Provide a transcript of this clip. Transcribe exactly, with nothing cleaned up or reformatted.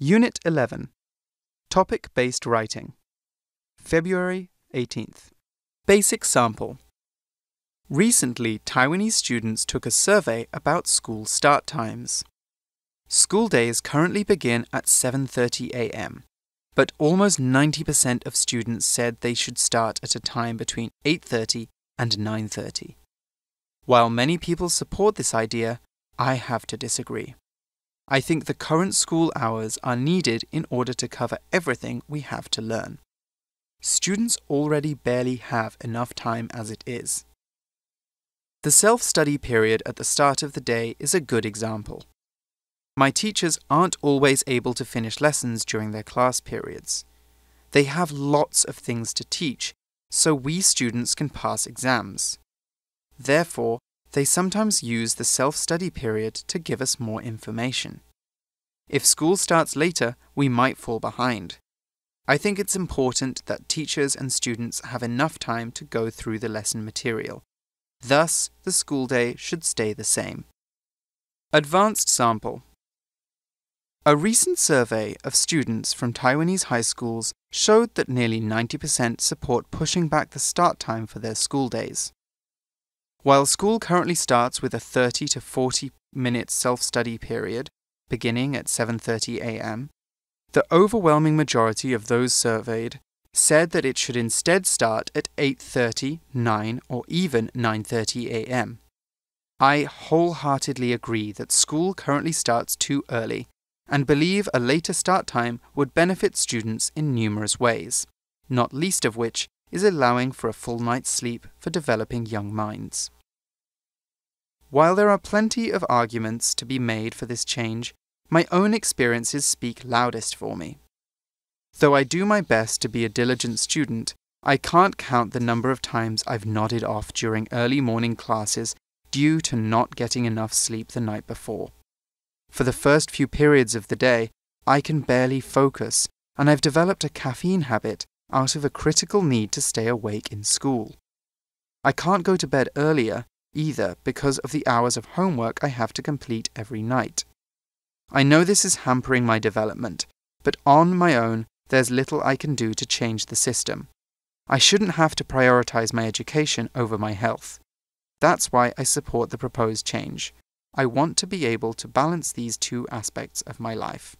Unit eleven. Topic-based writing. February eighteenth. Basic sample. Recently, Taiwanese students took a survey about school start times. School days currently begin at seven thirty a m, but almost ninety percent of students said they should start at a time between eight thirty and nine thirty. While many people support this idea, I have to disagree. I think the current school hours are needed in order to cover everything we have to learn. Students already barely have enough time as it is. The self-study period at the start of the day is a good example. My teachers aren't always able to finish lessons during their class periods. They have lots of things to teach, so we students can pass exams. Therefore, they sometimes use the self-study period to give us more information. If school starts later, we might fall behind. I think it's important that teachers and students have enough time to go through the lesson material. Thus, the school day should stay the same. Advanced sample. A recent survey of students from Taiwanese high schools showed that nearly ninety percent support pushing back the start time for their school days. While school currently starts with a thirty to forty minute self-study period, beginning at seven thirty a m, the overwhelming majority of those surveyed said that it should instead start at eight thirty, nine, or even nine thirty a m I wholeheartedly agree that school currently starts too early and believe a later start time would benefit students in numerous ways, not least of which is allowing for a full night's sleep for developing young minds. While there are plenty of arguments to be made for this change, my own experiences speak loudest for me. Though I do my best to be a diligent student, I can't count the number of times I've nodded off during early morning classes due to not getting enough sleep the night before. For the first few periods of the day, I can barely focus, and I've developed a caffeine habit out of a critical need to stay awake in school. I can't go to bed earlier either because of the hours of homework I have to complete every night. I know this is hampering my development, but on my own, there's little I can do to change the system. I shouldn't have to prioritize my education over my health. That's why I support the proposed change. I want to be able to balance these two aspects of my life.